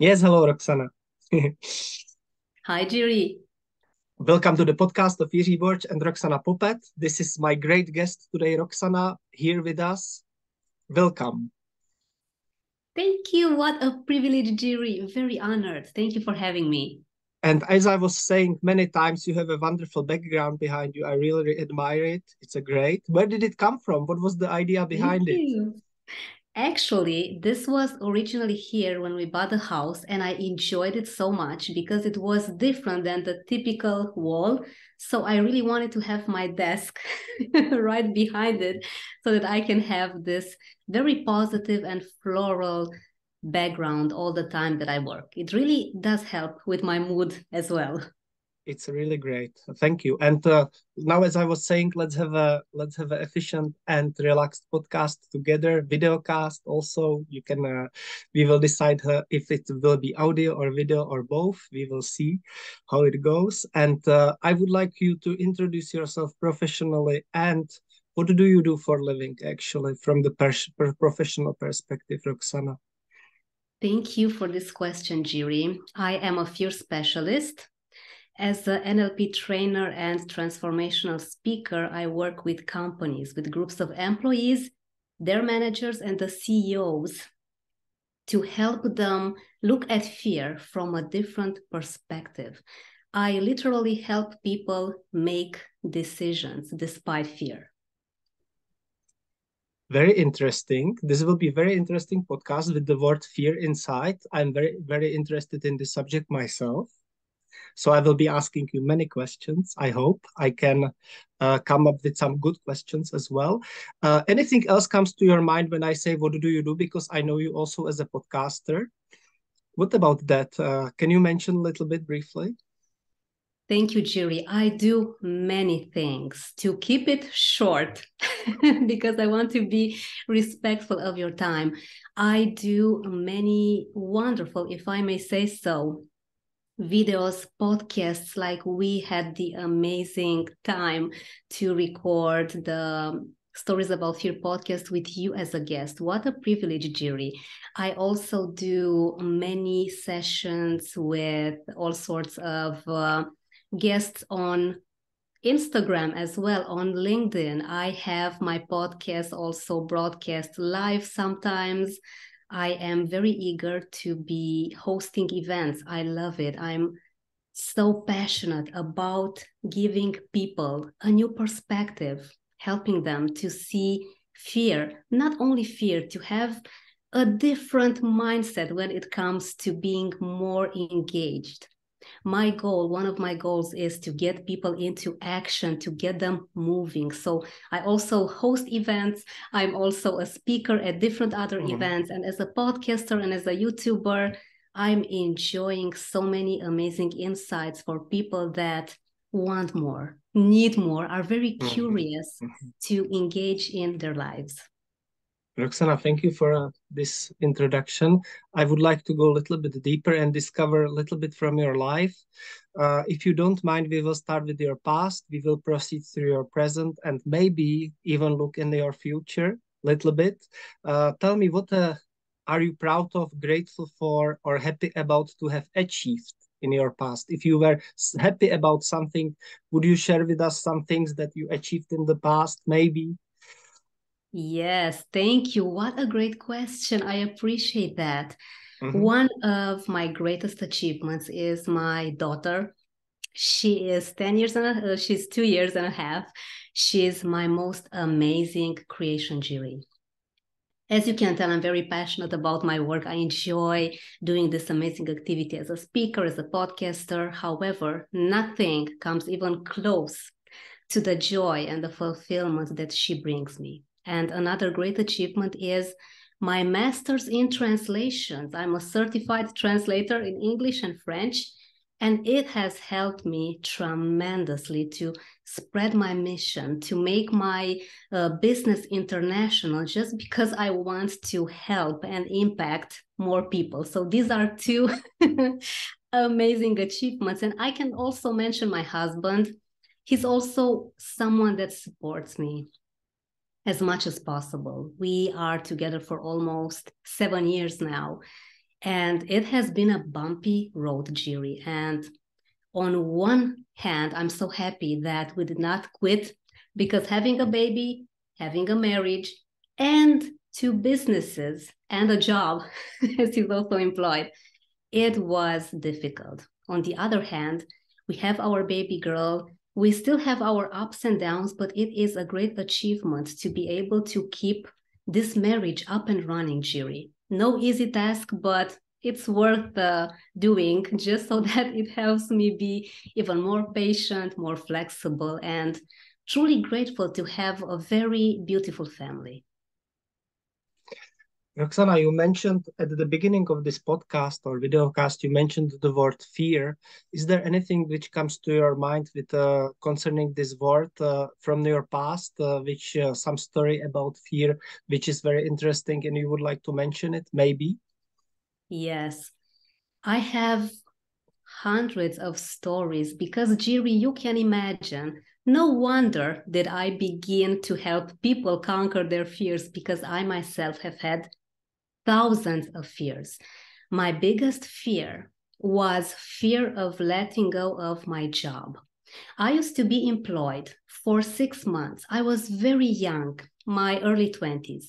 Yes, hello, Roxana. Hi, Jiri. Welcome to the podcast of Jiri Borch and Roxana Popet. This is my great guest today, Roxana, here with us. Welcome. Thank you. What a privilege, Jiri. Very honored. Thank you for having me. And as I was saying many times, you have a wonderful background behind you. I really admire it. It's a great. Where did it come from? What was the idea behind it? Actually, this was originally here when we bought the house, and I enjoyed it so much because it was different than the typical wall. So I really wanted to have my desk right behind it so that I can have this very positive and floral background all the time that I work. It really does help with my mood as well. It's really great. Thank you. And now, as I was saying, let's have an efficient and relaxed podcast together. Videocast also. You can. We will decide if it will be audio or video or both. We will see how it goes. And I would like you to introduce yourself professionally. And what do you do for a living, actually, from the professional perspective, Roxana? Thank you for this question, Jiri. I am a fear specialist. As an NLP trainer and transformational speaker, I work with companies, with groups of employees, their managers, and the CEOs to help them look at fear from a different perspective. I literally help people make decisions despite fear. Very interesting. This will be a very interesting podcast with the word fear inside. I'm very, very interested in this subject myself. So I will be asking you many questions. I hope I can come up with some good questions as well. Anything else comes to your mind when I say, what do you do? Because I know you also as a podcaster. What about that? Can you mention a little bit briefly? Thank you, Jiri. I do many things. To keep it short, because I want to be respectful of your time, I do many wonderful, if I may say so, videos, podcasts, like we had the amazing time to record the Stories About Fear podcast with you as a guest. What a privilege, Jiri. I also do many sessions with all sorts of guests on Instagram as well, on LinkedIn. I have my podcast also broadcast live sometimes. I am very eager to be hosting events. I love it. I'm so passionate about giving people a new perspective, helping them to see fear, not only fear, to have a different mindset when it comes to being more engaged. My goal, one of my goals, is to get people into action, to get them moving. So I also host events. I'm also a speaker at different other events. And as a podcaster and as a YouTuber, I'm enjoying so many amazing insights for people that want more, need more, are very curious to engage in their lives. Roxana, thank you for this introduction. I would like to go a little bit deeper and discover a little bit from your life. If you don't mind, we will start with your past. We will proceed through your present and maybe even look in your future a little bit. Tell me, what are you proud of, grateful for, or happy about to have achieved in your past? If you were happy about something, would you share with us some things that you achieved in the past, maybe? Yes, thank you. What a great question. I appreciate that. One of my greatest achievements is my daughter. She is 2 years and a half. She is my most amazing creation, Jiri. As you can tell, I'm very passionate about my work. I enjoy doing this amazing activity as a speaker, as a podcaster. However, nothing comes even close to the joy and the fulfillment that she brings me. And another great achievement is my master's in translations. I'm a certified translator in English and French, and it has helped me tremendously to spread my mission, to make my business international, just because I want to help and impact more people. So these are two amazing achievements. And I can also mention my husband. He's also someone that supports me as much as possible. We are together for almost 7 years now. And it has been a bumpy road, Jiri. And on one hand, I'm so happy that we did not quit, because having a baby, having a marriage, and two businesses and a job, as he's also employed, it was difficult. On the other hand, we have our baby girl. We still have our ups and downs, but it is a great achievement to be able to keep this marriage up and running, Jiri. No easy task, but it's worth doing, just so that it helps me be even more patient, more flexible, and truly grateful to have a very beautiful family. Roxana, you mentioned at the beginning of this podcast or videocast, you mentioned the word fear. Is there anything which comes to your mind with concerning this word from your past, which some story about fear, which is very interesting and you would like to mention it, maybe? Yes, I have hundreds of stories because, Jiri, you can imagine, no wonder did I begin to help people conquer their fears, because I myself have had thousands of fears. My biggest fear was fear of letting go of my job. I used to be employed for 6 months. I was very young, my early 20s,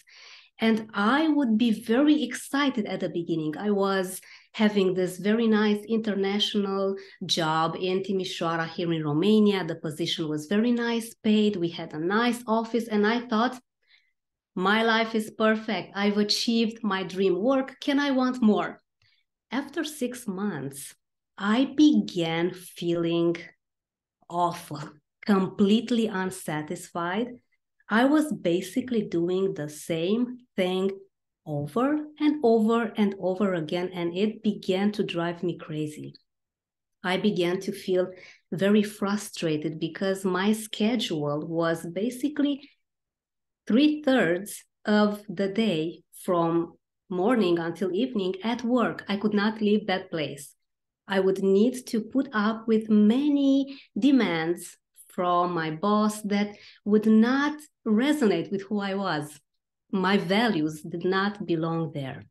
and I would be very excited at the beginning. I was having this very nice international job in Timișoara here in Romania. The position was very nice paid. We had a nice office, and I thought, my life is perfect. I've achieved my dream work. Can I want more? After 6 months, I began feeling awful, completely unsatisfied. I was basically doing the same thing over and over and over again, and it began to drive me crazy. I began to feel very frustrated because my schedule was basically 3/3 of the day from morning until evening at work. I could not leave that place. I would need to put up with many demands from my boss that would not resonate with who I was. My values did not belong there.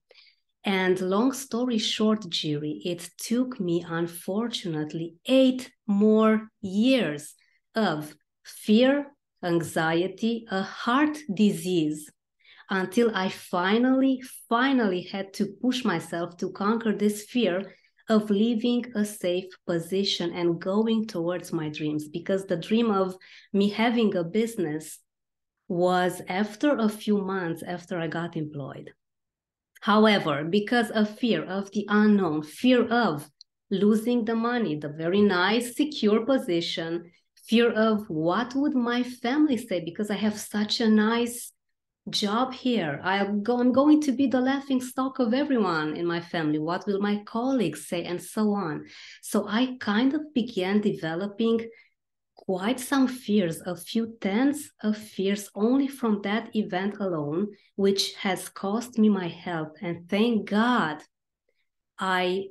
And long story short, Jiri, it took me, unfortunately, 8 more years of fear, anxiety, a heart disease, until I finally had to push myself to conquer this fear of leaving a safe position and going towards my dreams, because the dream of me having a business was after a few months after I got employed. However, because of fear of the unknown, fear of losing the money, the very nice, secure position, fear of what would my family say, because I have such a nice job here. I'm going to be the laughing stock of everyone in my family. What will my colleagues say, and so on. So I kind of began developing quite some fears, a few tens of fears only from that event alone, which has cost me my health. And thank God I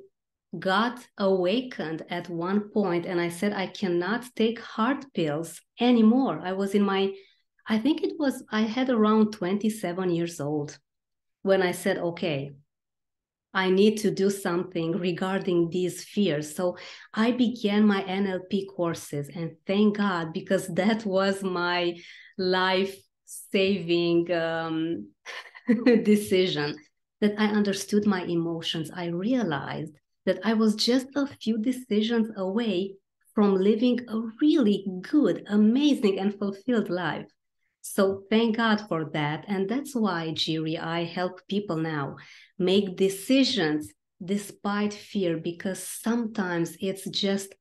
got awakened at one point and I said, I cannot take heart pills anymore. I was in my, I had around 27 years old when I said, okay, I need to do something regarding these fears. So I began my NLP courses, and thank God, because that was my life-saving decision, that I understood my emotions. I realized that I was just a few decisions away from living a really good, amazing, and fulfilled life. So thank God for that. And that's why, Jiri, I help people now make decisions despite fear, because sometimes it's just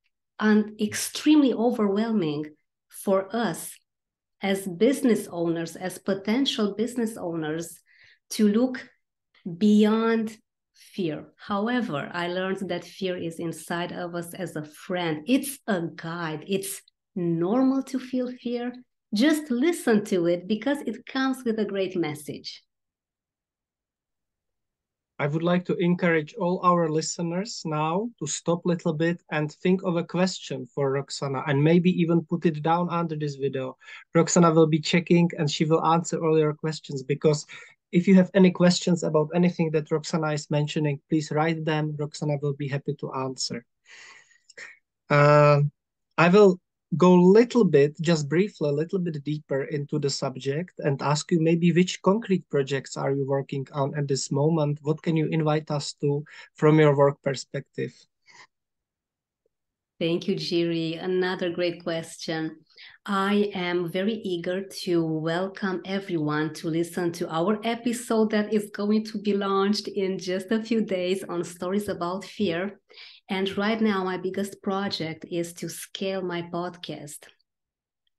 extremely overwhelming for us as business owners, as potential business owners, to look beyond fear. However, I learned that fear is inside of us as a friend. It's a guide. It's normal to feel fear. Just listen to it, because it comes with a great message. I would like to encourage all our listeners now to stop a little bit and think of a question for Roxana, and maybe even put it down under this video. Roxana will be checking and she will answer all your questions, because If you have any questions about anything that Roxana is mentioning, please write them. Roxana will be happy to answer. I will go a little bit, just briefly, a little bit deeper into the subject and ask you maybe which concrete projects are you working on at this moment? What can you invite us to from your work perspective? Thank you, Jiri. Another great question. I am very eager to welcome everyone to listen to our episode that is going to be launched in just a few days on Stories About Fear. And right now, my biggest project is to scale my podcast,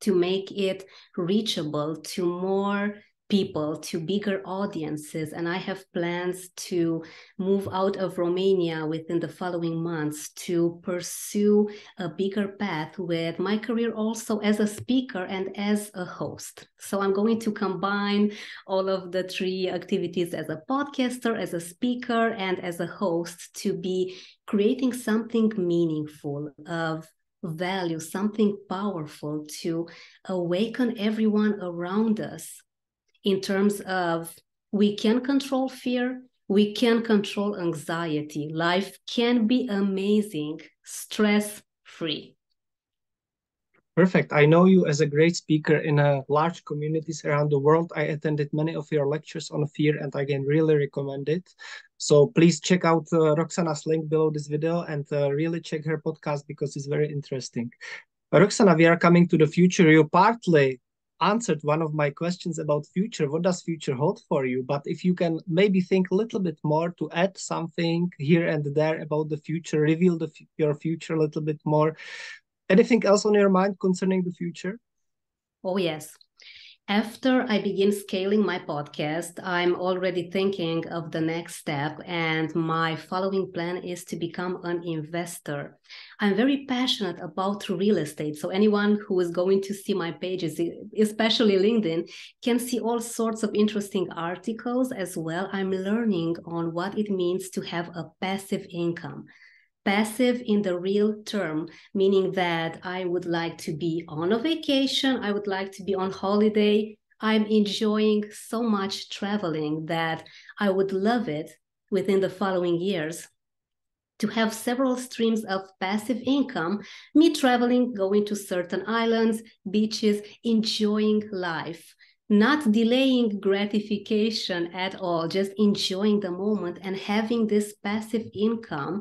to make it reachable to more people, to bigger audiences. And I have plans to move out of Romania within the following months to pursue a bigger path with my career also as a speaker and as a host. So I'm going to combine all of the three activities as a podcaster, as a speaker, and as a host to be creating something meaningful of value, something powerful to awaken everyone around us. In terms of we can control fear, we can control anxiety. Life can be amazing, stress-free. Perfect. I know you as a great speaker in large communities around the world. I attended many of your lectures on fear and I can really recommend it. So please check out Roxana's link below this video and really check her podcast because it's very interesting. Roxana, we are coming to the future. You partly answered one of my questions about future. What does future hold for you? But if you can maybe think a little bit more to add something here and there about the future, reveal your future a little bit more. Anything else on your mind concerning the future? Oh, yes. After I begin scaling my podcast, I'm already thinking of the next step, and my following plan is to become an investor. I'm very passionate about real estate, so anyone who is going to see my pages, especially LinkedIn, can see all sorts of interesting articles as well. I'm learning on what it means to have a passive income. Passive in the real term, meaning that I would like to be on a vacation, I would like to be on holiday. I'm enjoying so much traveling that I would love it within the following years to have several streams of passive income, me traveling, going to certain islands, beaches, enjoying life, not delaying gratification at all, just enjoying the moment and having this passive income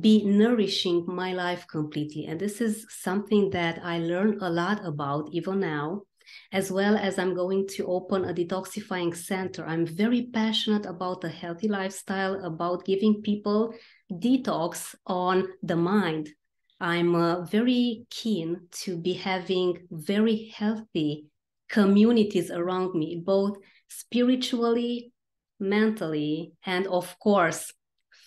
be nourishing my life completely. And this is something that I learn a lot about even now, as well as I'm going to open a detoxifying center. I'm very passionate about a healthy lifestyle, about giving people detox on the mind. I'm very keen to be having very healthy communities around me, both spiritually, mentally, and of course,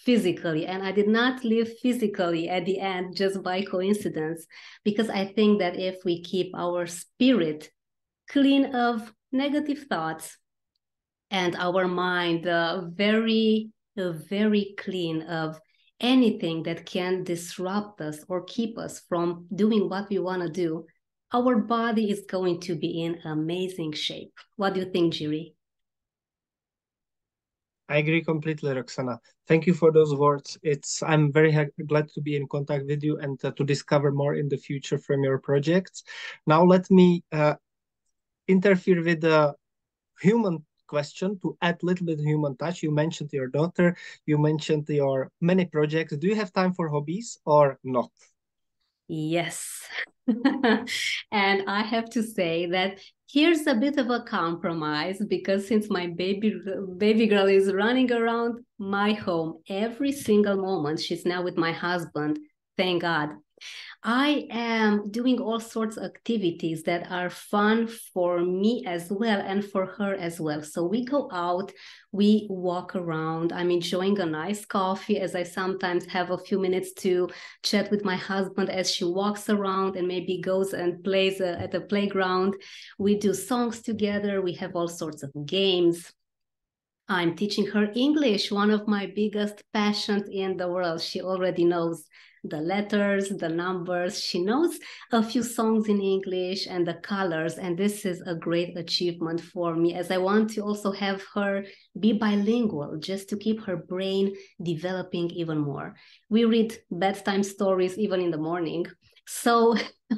physically. And I did not live physically at the end just by coincidence, because I think that if we keep our spirit clean of negative thoughts and our mind very, very clean of anything that can disrupt us or keep us from doing what we want to do, our body is going to be in amazing shape. What do you think, Jiri? I agree completely, Roxana. Thank you for those words. I'm very glad to be in contact with you and to discover more in the future from your projects. Now let me interfere with the human question to add a little bit of human touch. You mentioned your daughter, you mentioned your many projects. Do you have time for hobbies or not? Yes. And I have to say that here's a bit of a compromise, because since my baby girl is running around my home every single moment, she's now with my husband, thank God, I am doing all sorts of activities that are fun for me as well and for her as well. So we go out, we walk around, I'm enjoying a nice coffee as I sometimes have a few minutes to chat with my husband as she walks around and maybe goes and plays at the playground. We do songs together, we have all sorts of games. I'm teaching her English, one of my biggest passions in the world. She already knows the letters, the numbers. She knows a few songs in English and the colors. And this is a great achievement for me, as I want to also have her be bilingual, just to keep her brain developing even more. We read bedtime stories even in the morning. So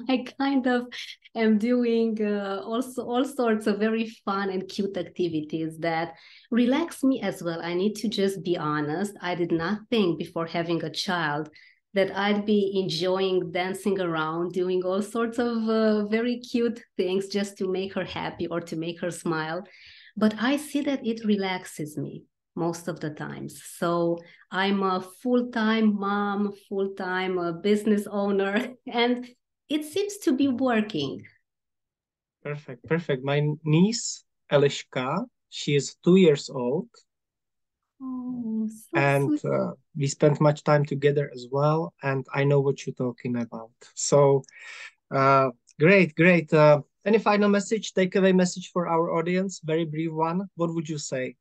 I kind of am doing also all sorts of very fun and cute activities that relax me as well. I need to just be honest. I did not think before having a child that I'd be enjoying dancing around, doing all sorts of very cute things just to make her happy or to make her smile. But I see that it relaxes me most of the times. So I'm a full-time mom, full-time business owner, and it seems to be working. Perfect, perfect. My niece, Aleshka, she is 2 years old. Oh, so and we spent much time together as well. And I know what you're talking about. So great, great. Any final message, takeaway message for our audience? Very brief one. What would you say?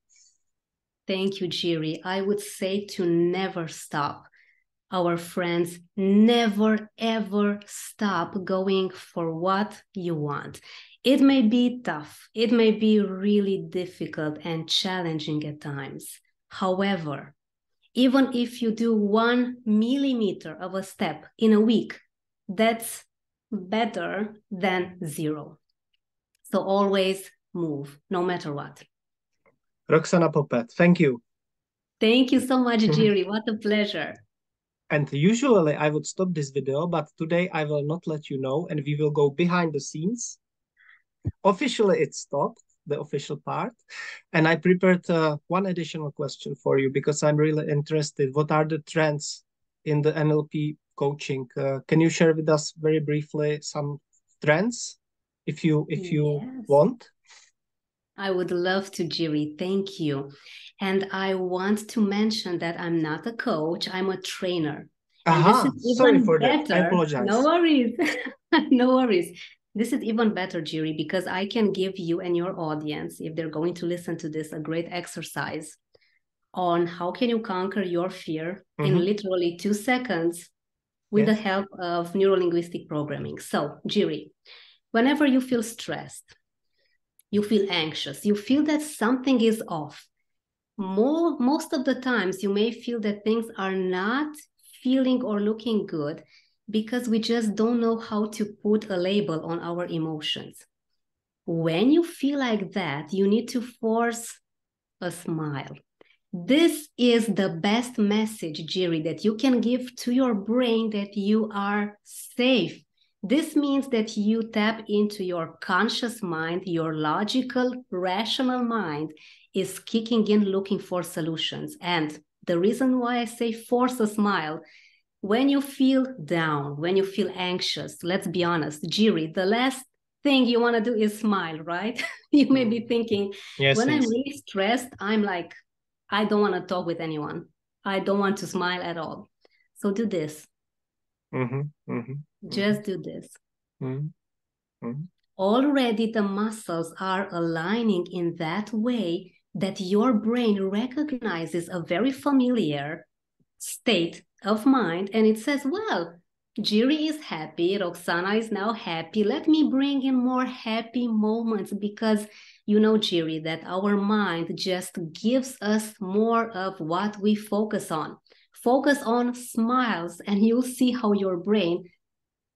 Thank you, Jiri. I would say to never stop. Our friends, never, ever stop going for what you want. It may be tough. It may be really difficult and challenging at times. However, even if you do 1 millimeter of a step in a week, that's better than zero. So always move, no matter what. Roxana Popet, thank you. Thank you so much, Jiri. What a pleasure. And usually I would stop this video, but today I will not let you know, and we will go behind the scenes. Officially, it stopped, the official part. And I prepared one additional question for you, because I'm really interested. What are the trends in the NLP coaching? Can you share with us very briefly some trends, if you want? I would love to, Jiri. Thank you. And I want to mention that I'm not a coach. I'm a trainer. Aha, sorry for that. I apologize. No worries. No worries. This is even better, Jiri, because I can give you and your audience, if they're going to listen to this, a great exercise on how can you conquer your fear in literally 2 seconds with the help of neurolinguistic programming. So, Jiri, whenever you feel stressed, you feel anxious, you feel that something is off, most of the times you may feel that things are not feeling or looking good, because we just don't know how to put a label on our emotions. When you feel like that, you need to force a smile. This is the best message, Jiri, that you can give to your brain that you are safe. This means that you tap into your conscious mind, your logical, rational mind is kicking in, looking for solutions. And the reason why I say force a smile, when you feel down, when you feel anxious, let's be honest, Jiri, the last thing you want to do is smile, right? You may be thinking, when I'm really stressed, I'm like, I don't want to talk with anyone. I don't want to smile at all. So do this. Just do this. Already the muscles are aligning in that way that your brain recognizes a very familiar state of mind, and it says, well, Jiri is happy, Roxana is now happy, let me bring in more happy moments, because you know, Jiri, that our mind just gives us more of what we focus on. Focus on smiles, and you'll see how your brain,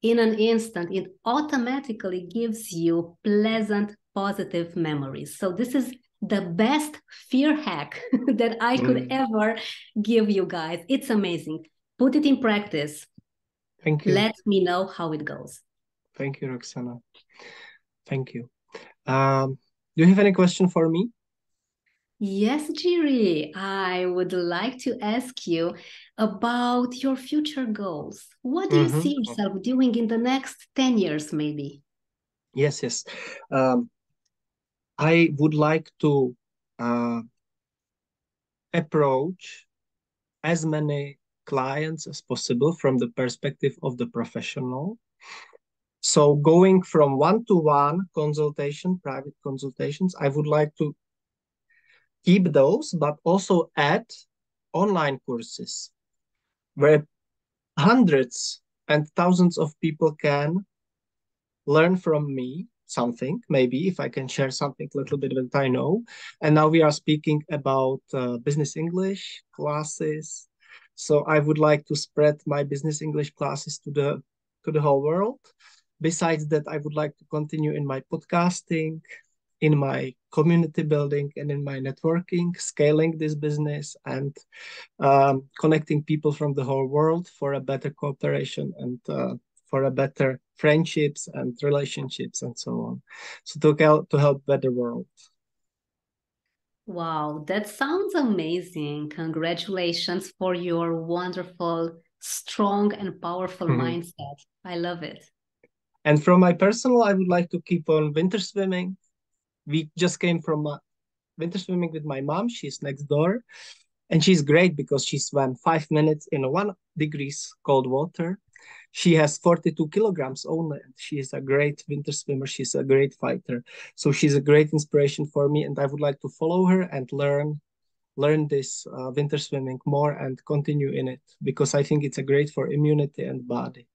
in an instant, it automatically gives you pleasant, positive memories. So this is the best fear hack that I could ever give you guys. It's amazing. Put it in practice. Thank you. Let me know how it goes. Thank you, Roxana. Thank you. Do you have any question for me? Yes, Jiri, I would like to ask you about your future goals. What do you see yourself doing in the next 10 years, maybe? Yes, yes. I would like to approach as many clients as possible from the perspective of the professional. So going from one-to-one consultation, private consultations, I would like to keep those, but also add online courses where hundreds and thousands of people can learn from me something, maybe if I can share something a little bit that I know. And now we are speaking about business English classes. So I would like to spread my business English classes to the whole world. Besides that, I would like to continue in my podcasting, in my community building, and in my networking, scaling this business and connecting people from the whole world for a better cooperation and for a better friendships and relationships and so on. So to help better world. Wow, that sounds amazing. Congratulations for your wonderful, strong and powerful mindset. I love it. And from my personal, I would like to keep on winter swimming. We just came from winter swimming with my mom. She's next door. And she's great because she swam 5 minutes in 1 degree cold water. She has 42 kilograms only. She is a great winter swimmer. She's a great fighter. So she's a great inspiration for me. And I would like to follow her and learn this winter swimming more and continue in it, because I think it's a great for immunity and body.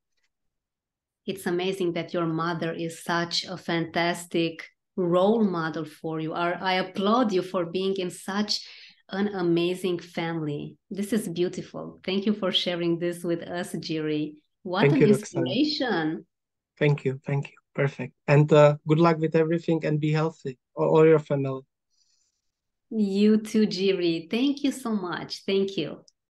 It's amazing that your mother is such a fantastic role model for you. I applaud you for being in such an amazing family. This is beautiful. Thank you for sharing this with us, Jiri. What an inspiration. Roxana. Thank you. Thank you. Perfect. And good luck with everything and be healthy, all your family. You too, Jiri. Thank you so much. Thank you.